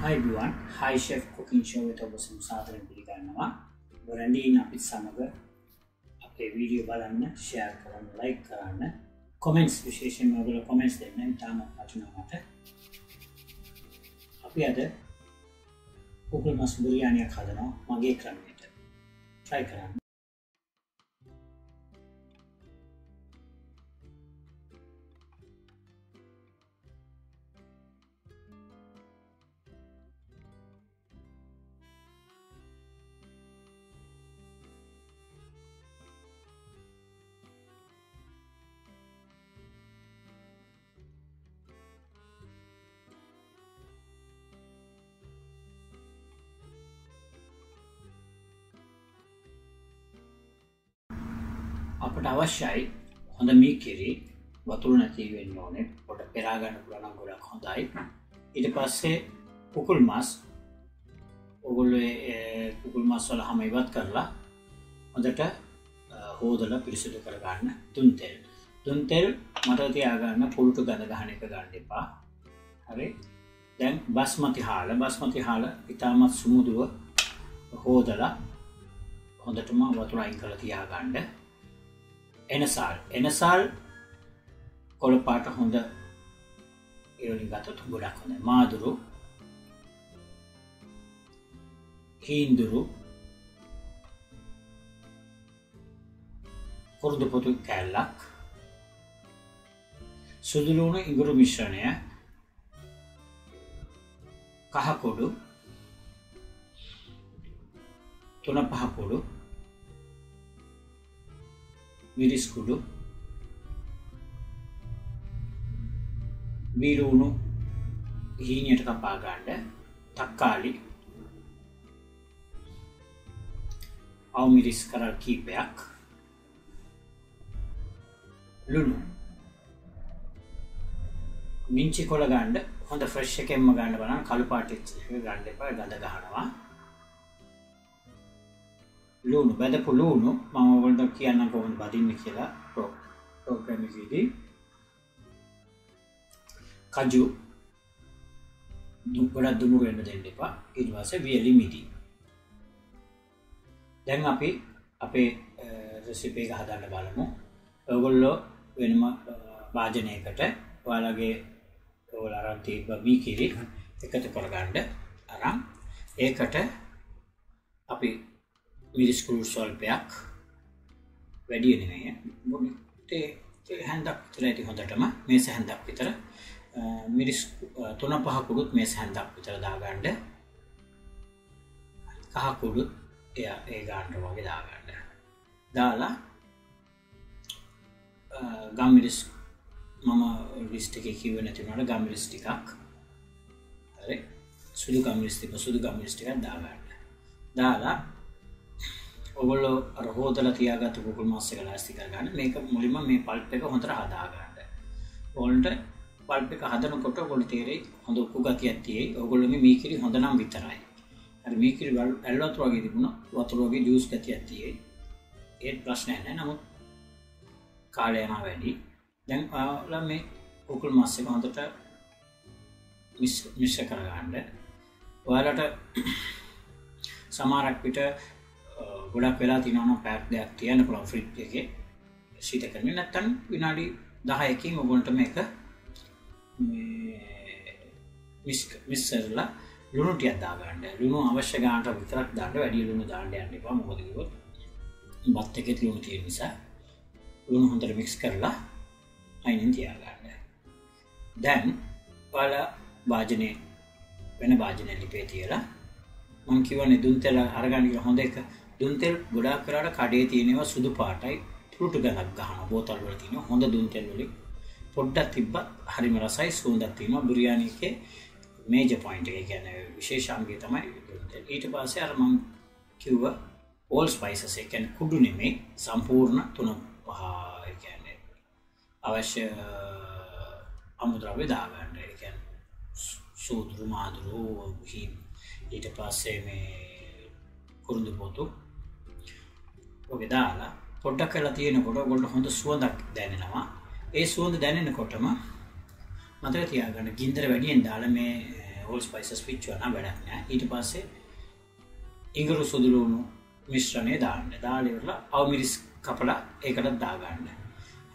Hi everyone, Hi Chef cooking show with awesome sadhana biryanama varandi na pizza maga ape video balanna share karanna like karanna comments visheshen magala comments denna itama patuna mata ape ada kokul mas biryani ak hadana mage krameta try karanna. අපට අවශ්‍යයි හොඳ මී කිරි වතුර නැති වෙන්න ඕනේ. පොඩ පෙරා ගන්න පුළුවන් ගොඩක් හොඳයි. ඊට පස්සේ කුකුල් මාස් ඔගොල්ලෝ කුකුල් මාස් වල හැම ඉවත් කරලා හොඳට හොදලා පිරිසිදු කර ගන්න. තුන් තෙල් මට තියා ගන්න, පුරුදු ගඳ ගන්න එක ගන්න එපා. හරි. දැන් බස්මති හාල ඉතාමත් සුමුදුව හොදලා හොඳටම වතුර අයින් කරලා තියා ගන්න. එනසල් කොළ පාට හොඳ ඒවලින් ගතොත් ගොඩක් හොඳයි. මාදුරු, හීන්දුරු, කුරුදු පොතු කැල්ලක්, සුදු ලුණු ඉඟුරු මිශ්‍රණය, කහ කොඩු, තුන පහ කොඩු, මිරිස් කුඩු, බීලුණු හීනියට කපා ගන්න, තක්කාලි, අවු මිරිස් කරල් කීපයක්, ලුණු, මිංචි කොළ ගන්න. හොඳ ෆ්‍රෙෂ් එකෙන්ම ගන්න බලන්න, කළු පාට එක ගන්න එපා, ගඳ ගන්නවා. ලුණු බඳපු ලුණු මම ඔයගොල්ලන්ට කියන්න කොහොමද බදින්න කියලා ප්‍රෝග්‍රෑම් එකේදී. කජු ගොඩක් දුමු වෙන්න දෙන්න එපා. ඊට පස්සේ වියලි මිටි. දැන් අපි අපේ රෙසිපි එක හදන්න බලමු. ඔයගොල්ලෝ වෙනම වාදනයකට ඔයාලගේ ඔයාලා අරන් තිබ්බ මී කිරි එකතු කරගන්න අරන් ඒකට අපි මිරිස් කුඩු සල්පයක් වැඩි නෙමෙයි, තේ හැන්දක් විතර ඇති. හොඳටම මේ සැහැන්දක් විතර මිරිස් තුන පහ කුඩුත් මේ සැහැන්දක් විතර දාගන්න. කහ කුඩුත් ඒ ගන්න වගේ දාගන්න. දාලා ගම්මිරිස් මම ලිස්ට් එකේ කිව්ව නැති වුණාට ගම්මිරිස් ටිකක්, හරි, සුදු ගම්මිරිස් ටිකක් දාගන්න. දාලා ඔගොල්ලෝ අර හොදලා තියාගත්තු කුකුල් මාස් එක ලෑස්ති කරගන්න. මේක මුලින්ම මේ පල්ප් එක හොඳට හදා ගන්න. ඕගොල්ලන්ට පල්ප් එක හදනකොට ඔගොල්ලෝ තේරෙයි හොඳ උකු ගතියක් තියෙයි. ඔයගොල්ලෝ මේ මීකිරි හොඳ නම් විතරයි. අර මීකිරි ඇල්ලුවත් වගේ තිබුණා වතුර වගේ ජූස් ගතියක් තියෙයි. ඒත් ප්‍රශ්නයක් නැහැ. නමුත් කාලය යනවා වැඩි. දැන් ඔයාලා මේ කුකුල් මාස් එක හොඳට මිශ්‍ර කරගන්න. ඔයාලට සමහරක් පිට ගොඩක් වෙලා තිනවන පැක් දෙයක් තියන්න පුළුවන් ෆ්‍රිජ් එකේ ශීත කරන්නේ. නැත්තම් විනාඩි 10කින් ඔයගොල්ලන්ට මේක මිස්සරලා ලුණු ටිකක් දාගන්න. ලුණු අවශ්‍ය ගානට විතරක් දාන්න, වැඩි ලුණු දාන්න යන්න එපා. මොකද කිව්වොත් බත් එකේ ලුණු තියෙන නිසා. ලුණු හොඳට මික්ස් කරලා අයින් තියාගන්න. දැන් ඔයාලා වාජනේ වෙන වාජනේ ලිපේ තියලා මම කියවනේ දුන් තෙල අරගන්න කියලා. හොඳ එක දුන් තෙල් ගොඩාක් කරාට කඩේ තියෙනවා සුදු පාටයි පුරුටු ගඳක් ගන්න. බෝතල් වල තියෙනවා හොඳ දුන් තෙල් වලින් පොඩ්ඩක් තිබ්බත් හරිම රසයි, සුවඳක් තියෙනවා. බුරියානි එකේ මේජර් පොයින්ට් එක කියන්නේ විශේෂ අංගය තමයි දුන් තෙල්. ඊට පස්සේ අර මම කිව්වා ඕල් ස්පයිසස් එක කියන්නේ කුඩු නෙමෙයි, සම්පූර්ණ තුන පහ ඒ කියන්නේ අවශ්‍ය අමුද්‍රව්‍ය දාගන්න. ඒ කියන්නේ සූදුරු මාදුරු හි. ඊට පස්සේ මේ කුරුඳු පොතු ඔගේ දාලා පොඩ්ඩක් කරලා තියෙනකොට ඔයගොල්ලෝ හොඳ සුවඳක් දැනෙනවා. ඒ සුවඳ දැනෙනකොටම මතක තියාගන්න ගින්දර වැඩියෙන් දාලා මේ whole spices which are not ඊට පස්සේ ඉඟුරු සුදු ලුණු මිශ්‍රණය දාන්න. දාලා ඉවරලා අවමිරිස් කපලා ඒකට දා ගන්න.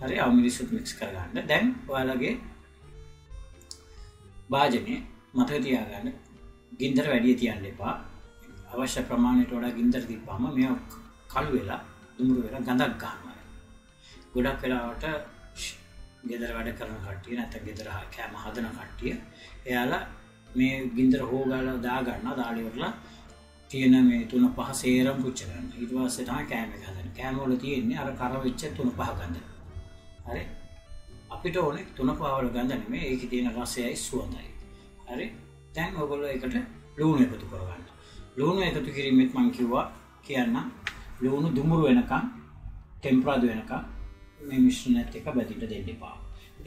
හරි අවමිරිසුත් mix කර ගන්න. දැන් ඔයාලගේ භාජනය මතක තියාගන්න. ගින්දර වැඩි තියන්න එපා. අවශ්‍ය ප්‍රමාණයට වඩා ගින්දර දීපුවාම මේ කළු වෙලා දුඹුරු වෙලා ගඳක් ගන්නවා. ගොඩක් වෙලාවට ගෙදර වැඩ කරන කට්ටිය නැත්නම් ගෙදර කෑම හදන කට්ටිය එයාලා මේ ගින්දර හොගාලා දා ගන්නවා. දාලා ඉවරලා තියෙන මේ 3-5 සේරම පුච්ච ගන්න. ඊට පස්සේ තමයි කෑම එක හදන්නේ. කෑම වල තියෙන්නේ අර කරවෙච්ච 3-5 ගඳ. හරි. අපිට ඕනේ 3-5 වල ගඳ නෙමෙයි. ඒකේ තියෙන රසයයි සුවඳයි. හරි. දැන් ඔයගොල්ලෝ ඒකට ලුණු එකතු කරගන්න. ලුණු එකතු කිරීමෙත් මම කිව්වා කියන්න ලුණු දුමුරු වෙනකන් ටෙම්පරාදු වෙනකන් මේ මිශ්‍රණයත් එක බෙදින්න දෙන්න එපා.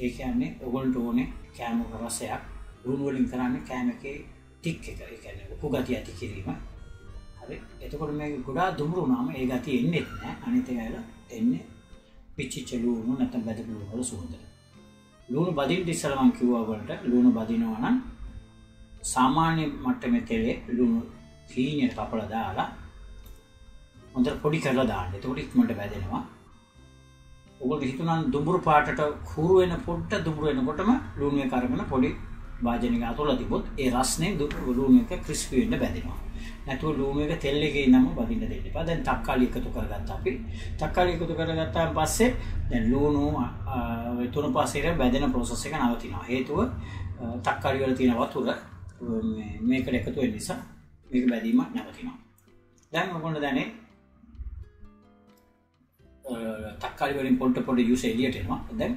ඒ කියන්නේ ඔයගොල්ලන්ට ඕනේ කෑම රසයක් ලුණු වලින් කරන්නේ කෑම එකේ ටික් එක. ඒ කියන්නේ උපු ගතිය ඇති කිරීම. හරි. එතකොට මේ ගොඩාක් දුමුරු වුණාම ඒ ගතිය එන්නේ නැහැ. අනිත් ඒවා එන්නේ පිච්චිච්ච ලුණු නැත්නම් බෙදපු වල සුවඳ. ලුණු බදින්න ඉස්සරහම කිව්වා ඔයගොල්ලන්ට ලුණු බදිනවා නම් සාමාන්‍ය මට්ටමේ තෙලේ ලුණු හීනේ කපලා දාලා හොඳට පොඩි කරලා දාන්න. එතකොට ඉක්මනට බැදෙනවා. ඔයගොල්ලෝ හිතනවා දුඹුරු පාටට හුරු වෙන පොට්ට දුඹුරු වෙනකොටම ලුණු එක අරගෙන පොඩි භාජනයක අතොල්ලා තිබොත් ඒ රස්නේ ලුණු එක ක්‍රිස්පි වෙන්න බැදෙනවා. නැතුව ලුණු එක තෙල් එකේ නම බදින්න දෙන්න එපා. දැන් තක්කාලි එකතු කරගත්තා අපි. තක්කාලි එකතු කරගත්තාන් පස්සේ දැන් ලුණු ඒ තුන පස්සේ බැදෙන process එක නවතිනවා. හේතුව තක්කාලි වල තියෙන වතුර මේකට එකතු වෙන නිසා මේක බැදීම නැවතිනවා. දැන් ඔයගොල්ලෝ දැනේ තක්කාලි වලින් පොඩ පොඩ යූස් එලියට එනවා. දැන්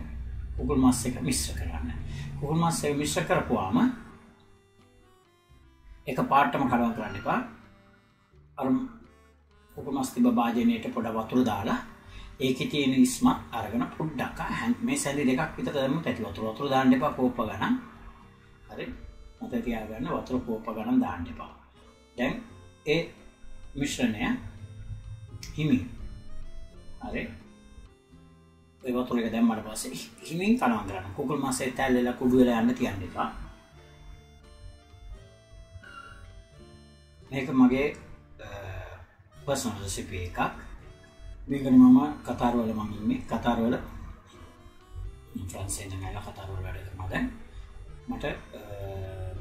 කුකුල් මාස් එක මිශ්‍ර කරන්න. කුකුල් මාස් එක මිශ්‍ර කරපුවාම එක පාටම කලවම් කරන්න එපා. අර කුකුල් මාස් තිබ්බ භාජනයට පොඩ වතුර දාලා ඒකේ තියෙන ඉස්මත් අරගෙන පොඩ්ඩක් මේ සැලි දෙකක් විතර දැම්මොත් ඇති. වතුර දාන්න එපා කෝප්ප ගණන්. හරි. මතක තියාගන්න වතුර කෝප ගණන් දාන්න එපා. දැන් ඒ මිශ්‍රණය හිමි. හරි. ඒ වතුර එක දැම්මම පස්සේ හිමින් කලවම් කරන්න. කුකුල් මාසේ තැල්ලලා කුඩු වෙලා යන්න තියන්න එපා. මේක මගේ පර්සනල් රෙසිපි එකක්. මේක මම කතාර වල මම ඉන්නේ. කතාර වල ෆ්‍රාන්සෙන් ඉඳලා කතාර වල වැඩ කරනවා දැන්. මට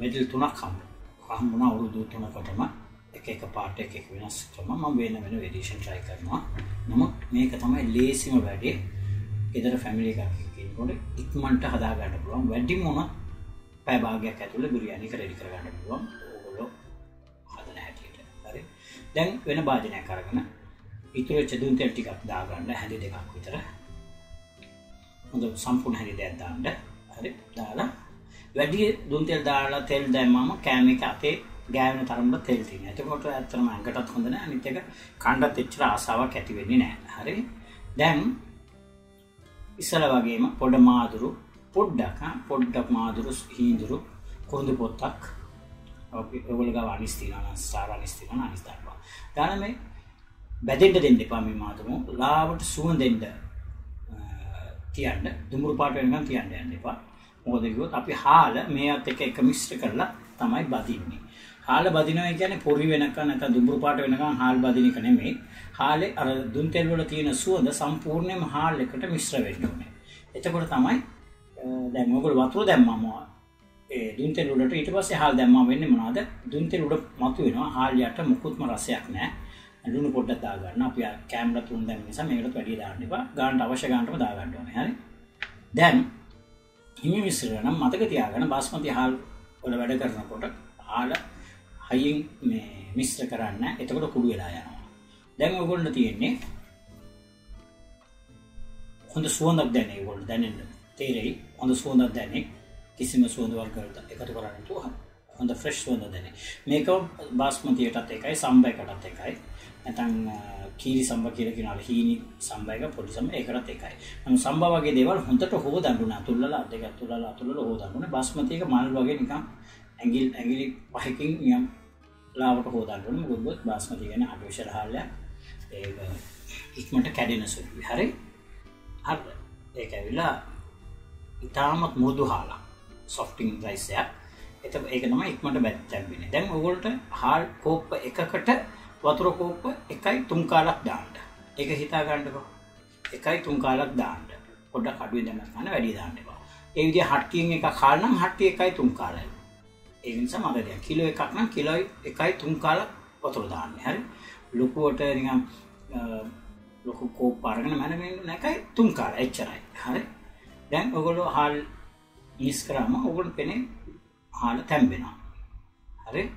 මෙඩල් 3ක් හම්බුණා අවුරුදු 3කටම එක එක පාට් එක වෙනස් කරනවා. මම වෙන වෙන වෙරියේෂන් try කරනවා. නමුත් මේක තමයි ලේසිම වැඩේ. ඊතර ෆැමිලි එකක් කියනකොට ඉක්මනට හදා ගන්න පුළුවන්. වැඩිම වුණා පැය භාගයක් ඇතුළේ බිරියානි රෙඩි කර ගන්න පුළුවන්. ඕගොල්ලෝ හදන හැටියට. හරි. දැන් වෙන භාජනයක් අරගෙන ඉතුරු වෙච්ච දුම් තෙල් ටිකක් දා ගන්න හැඳි දෙකක් විතර. හොඳ සම්පූර්ණ හැඳි දෙකක් දාන්න. හරි. දාලා වැඩි දුම් තෙල් දාලා තෙල් දැම්මම කෑම එක අපේ ගෑවෙන තරමට තෙල් තියෙනවා. එතකොට ඇත්තටම ඇඟටත් හොඳ නැහැ. අනිත් එක කණ්ඩත් එච්චර ආසාවක් ඇති වෙන්නේ නැහැ. හරි. දැන් ඉස්සලා වගේම පොඩ්ඩක් මාදුරු හීඳුරු කුරුඳු පොත්තක් අපි ඔයගොල්ලෝ ගාව අනිස් තියනවා. අනිස් දාපුවා. දාන මේ බැදෙන්න දෙන්න එපා මේ මාදුරු. ලාවට සුවඳෙන්න තියන්න. දුඹුරු පාට වෙනකන් තියන්න යන්න එපා. මොකද කිව්වොත් අපි හාල මේවත් එක මිශ්‍ර කරලා තමයි බදින්නේ. හාල බදිනවා කියන්නේ පොරි වෙනකන් නැත්නම් දුඹුරු පාට වෙනකන් හාල් බදින එක නෙමෙයි. හාලේ අර දුම් තෙල් වල තියෙන සුවඳ සම්පූර්ණයෙන්ම හාල් එකට මිශ්‍ර වෙන්න ඕනේ. එතකොට තමයි දැන් ඔයගොල්ලෝ වතුර දැම්මම ඒ දුම් තෙල් වලට ඊට පස්සේ හාල් දැම්මම වෙන්නේ මොනවද? දුම් තෙල් උඩ මතු වෙනවා. හාල් යට මුකුත්ම රසයක් නැහැ. ලුණු පොඩ්ඩක් දා ගන්න. අපි කැමරා 3 දැම්ම නිසා මේකට වැඩි දාන්න එපා. ගානට අවශ්‍ය ගානටම දා ගන්න ඕනේ. හරි. දැන් හිමි මිශ්‍රණය මතක තියාගන්න බාස්මති හාල් වල වැඩ කරනකොට හාල හයියෙන් මේ මිශ්‍ර කරන්න. එතකොට කුඩු වෙලා යනවා. දැන් ඔයගොල්ලෝ තියෙන්නේ හොඳ සුවඳක් දැනෙයි. ඔයගොල්ලෝ දැනෙන්න තේරෙයි. හොඳ සුවඳක් දැනෙයි. කිසිම සුවඳ වර්ගකට එකතු කරන්න තුවා. හොඳ ෆ්‍රෙෂ් සුවඳ දැනෙයි. මේක බාස්මතියටත් එකයි සම්බයකටත් එකයි. නැත්නම් කීරි සම්බ කියලා කියනවා හීනි සම්බයක පොඩි සම්බ ඒකටත් එකයි. නම් සම්බ වගේ දේවල් හොඳට හොදන්න අතුල්ලලා අතුල්ලලා හොදන්න. බස්මති එක මල් වගේ නිකන් ඇඟිලි පහකින් නියම් ලාවට හොදන්න ඕනේ. මොකද බස්මති කියන්නේ අඩෝෂල් හාල්ය. ඒක ඉක්මනට කැඩෙන සුළුයි. හරි. හරි. ඒක ඇවිල්ලා ඉතාමත් මෘදු හාලක්. සොෆ්ටින් රයිස් එක. ඒක තමයි ඉක්මනට බැච් එකක් වෙන්නේ. දැන් ඔයගොල්ලන්ට හාල් කෝප්ප එකකට වතුර කෝප්ප 1.3 කාලක් දාන්න. ඒක හිතා ගන්නකො 1.3 කාලක් දාන්න. පොඩ්ඩක් අඩුවෙන් දැම්මත් ගන්න වැඩි දාන්න එපා. ඒ විදිහ හට්ටියෙන් එකක් හාල් නම් හට්ටිය 1.3 කාලයි. ඒ නිසා මගදී කිලෝ එකක් නම් කිලෝ 1.3 කාලක් වතුර දාන්න. හරි. ලොකුවට නිකන් ලොකු කෝප්ප අරගෙන මම 1.3 කාලයි එච්චරයි. හරි. දැන් ඔයගොල්ලෝ හාල් ඉස් කරාම ඔයගොල්ලෝ පෙනේ හාල තැම්බෙනවා. හරි.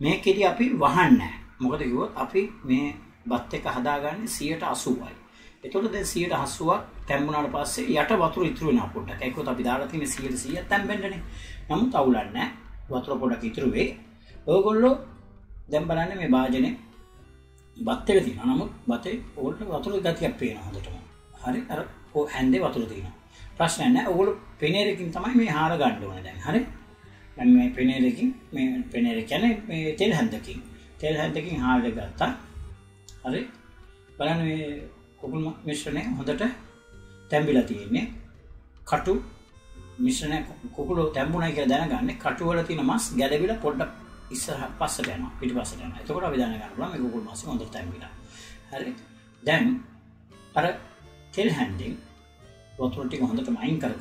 මේකෙදී අපි වහන්නේ නැහැ. මොකද කිව්වොත් අපි මේ බත් එක හදාගන්නේ 180යි. එතකොට දැන් 180ක් තැම්බුණාට පස්සේ යට වතුර ඉතුරු වෙනවා පොඩ්ඩක්. ඒකත් අපි දාලා තියෙන 100ක් තැම්බෙන්නනේ. නමුත් අවුලක් නැහැ. වතුර පොඩ්ඩක් ඉතුරු වෙයි. ඔයගොල්ලෝ දැන් බලන්න මේ භාජනේ බත් එක තියෙනවා. නමුත් බතේ ඕල්ට වතුර ගතියක් පේනවා හොඳටම. හරි. අර හැන්දේ වතුර තියෙනවා. ප්‍රශ්නයක් නැහැ. ඔයගොල්ලෝ පෙනේරකින් තමයි මේ හාර ගන්න ඕනේ දැන්. හරි. Dan මේ පෙනේරකින් මේ පෙනේර කියන්නේ මේ තෙල් හැන්දකින් හාල් එක ගත්තා. හරි. බලන්න මේ කුකුල් මිශ්‍රණය හොඳට තැඹිලා තියෙන්නේ. කටු මිශ්‍රණය කුකුලෝ තැඹුණා කියලා දැනගන්නේ කටු වල තියෙන මස් ගැළවිලා පොඩ්ඩක් ඉස්සරහ පස්සට යනවා පිටිපස්සට යනවා. එතකොට අපි දැනගන්න පුළුවන් මේ කුකුල් මස් හොඳට තැඹිලා. හරි. දැන් අර තෙල් හැන්දෙන් වතුර ටික හොඳටම අයින් කර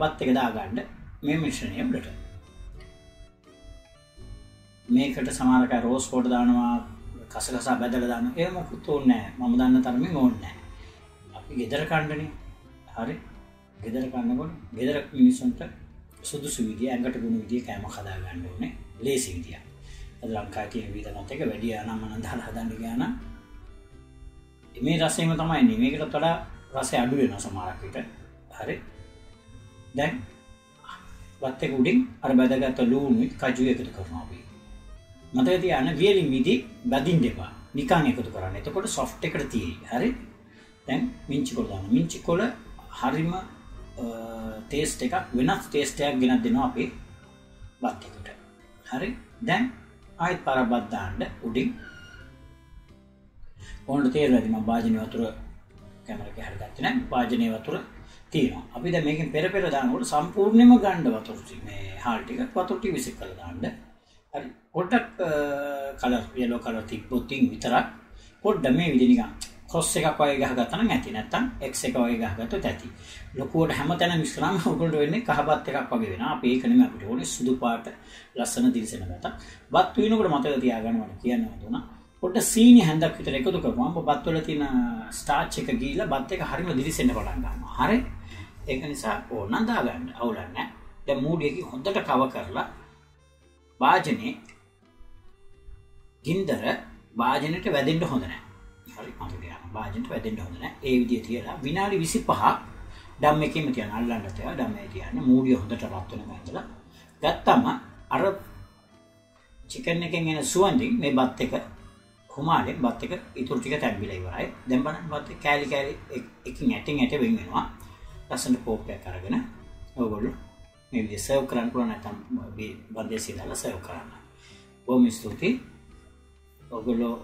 බත් එක දාගන්න. මේ මිශ්‍රණය උඩට මේකට සමහර කා රෝස් පොඩ දානවා කසකසා බදලා දානවා ඒක මොකුත් ඕනේ නැහැ මම දන්න තරමින් ඕනේ නැහැ අපි ගෙදර කන්නනේ හරි ගෙදර කන්නකොට ගෙදර මිනිස්සුන්ට සුදුසු විදිය ඇඟට ගුණ විදිය කෑම හදා ගන්න ඕනේ ලේසි විදියක් අද ලංකාවේ තියෙන විදිහකට එක වැඩි ආනම්මන දාලා හදන්න ගියා නම් මේ රසෙම තමයි නේ මේකට වඩා රසය අඩු වෙනවා සමහරක් විට හරි දැන් බත් එක උඩින් අර බදගත ලුණු කජු එකතු කරනවා අපි. මතක තියාගන්න වියලින් මිදි බදින්න එපා. නිකන් එකතු කරන්න. එතකොට සොෆ්ට් එකට තියෙයි. හරි. දැන් මිංචි කොළ දාන්න. මිංචි කොළ හරිම ටේස්ට් එකක් වෙනස් ටේස්ට් එකක් ගෙනත් දෙනවා අපි බත් එකට. හරි. දැන් ආයෙත් පාරක් බත් දාන්න උඩින්. ඕනට තේරෙයිද මම භාජනයේ වතුර කැමරේ හැරගත්තේ නැහැ. භාජනයේ වතුර තියෙනවා. අපි දැන් මේකෙන් පෙර දානකොට සම්පූර්ණයෙන්ම ගන්න වතුර ටික මේ හාල් ටික වතුර ටික විසික් කරලා දාන්න. හරි. පොඩ්ඩක් කලර් yellow කලර් තිබ්බොතින් විතරක් පොඩ්ඩ මේ විදිහ නිකන් ක්‍රොස් එකක් වගේ ගහගත්තා නම් ඇති. නැත්තම් x එක වගේ ගහගත්තොත් ඇති. ලොකුවට හැමතැනම මිශ්‍රණම උගලට වෙන්නේ කහබත් එකක් වගේ වෙනවා. අපි ඒක නෙමෙයි අපිට ඕනේ සුදු පාට ලස්සන දිලසෙන බතක්. බත් වෙනකොට මතක තියාගන්න ඕනේ කියන්න හදුණා. පොඩ්ඩ සීනි හැන්දක් විතර එකතු කරපුවාම බත් වල තියෙන ස්ටාච් එක ගිහිලා බත් එක හරියම දිලිසෙන්න පටන් ගන්නවා. හරි. ඒක නිසා ඕනනම් දාගන්න අවුලක් නැහැ. දැන් මූඩි එකකින් හොඳට කව කරලා වාජනේ ගින්දර වාජනෙට වැදෙන්න හොඳ නැහැ. හරි. මතක තියාගන්න. වාජනෙට වැදෙන්න හොඳ නැහැ. ඒ විදිය තියලා විනාඩි 25ක් ඩම් එකේම තියන්න අල්ලන්න තියා. ඩම් එකේ තියන්න මූඩිය හොඳට රත් වෙනවා ඉඳලා ගත්තම අර චිකන් එකෙන් එන සුවඳින් මේ බත් එක කුමාරෙන් බත් එක ඉතුරු ටික තැම්බිලා ඉවරයි. දැන් බලන්න බත් එක කෑලි එකකින් ඇටින් ඇට වෙන් වෙනවා. ලස්සන කෝප් එකක් අරගෙන ඔයගොල්ලෝ මේ විදිහ සර්ව් කරන්න පුළුවන් නැත්නම් මේ බන්දේසිය දාලා සර්ව් කරන්න. බොහොම ස්තුතියි. ඔයගොල්ලෝ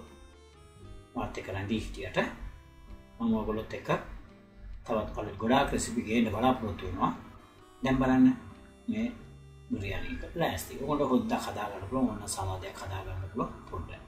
මාත් එක්ක රැඳී සිටියට මම ඔයගොල්ලොත් එක්ක තවත් කලෙත් ගොඩාක් රෙසිපි ගේන්න බලාපොරොත්තු වෙනවා. දැන් බලන්න මේ බුරියානි එක ප්ලාස්ටික්. ඔයගොල්ලෝ හොද්දා හදා ගන්න පුළුවන්. ඔන්න සලාදයක් හදා ගන්න පුළුවන් පොඩ්ඩක්.